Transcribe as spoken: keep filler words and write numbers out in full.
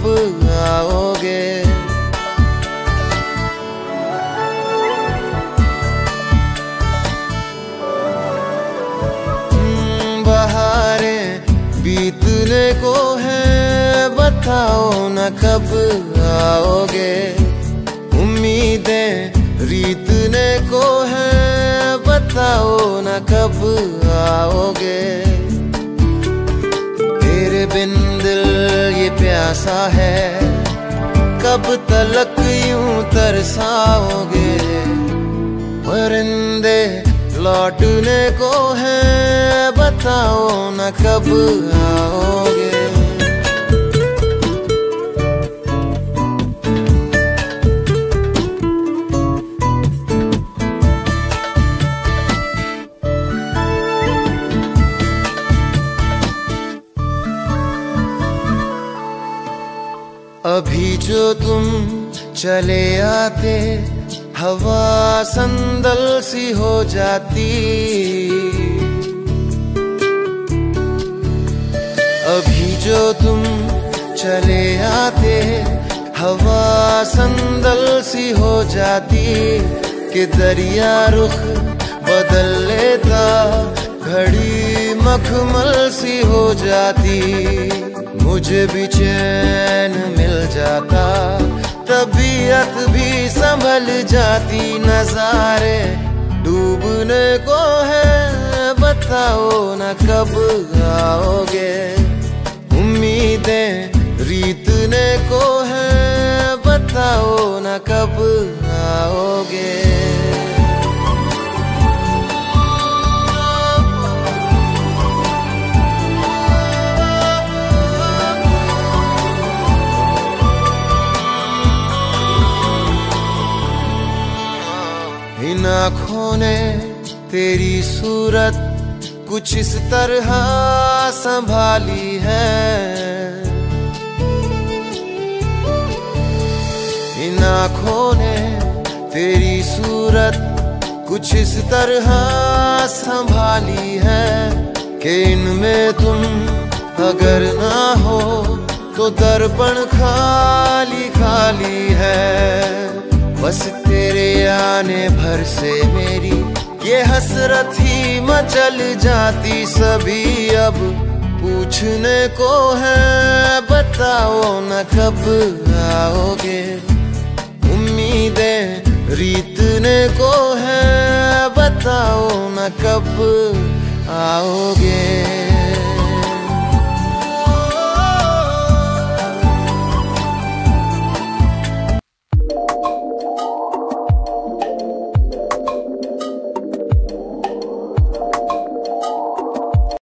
कब आओगे? बहारें बीतने को हैं, बताओ न कब आओगे? उम्मीदें रीतने को हैं, बताओ न कब आओगे? तेरे बिन दिल ये प्यासा है, कब तलक यूं तरसाओगे? परिंदे लौटने को हैं, बताओ न कब आओगे? अभी जो तुम चले आते, हवा संदल सी हो जाती। अभी जो तुम चले आते, हवा संदल सी हो जाती। कि दरिया रुख बदल लेता, घड़ी मखमल सी हो जाती। मुझे भी चैन मिल जाता, तबीयत भी संभल जाती। नजारे डूबने को है, बताओ न कब आओगे? उम्मीदें रीतने को है, बताओ न कब आओगे? इन आँखों ने तेरी सूरत कुछ इस तरह संभाली है। इन आँखों ने तेरी सूरत कुछ इस तरह संभाली है कि इनमें तुम अगर ना हो तो दर्पण खाली खाली है। बस तेरे आने भर से मेरी ये हसरत ही मचल जाती। सभी अब पूछने को है, बताओ न कब आओगे? उम्मीदें रीतने को है, बताओ न कब आओगे?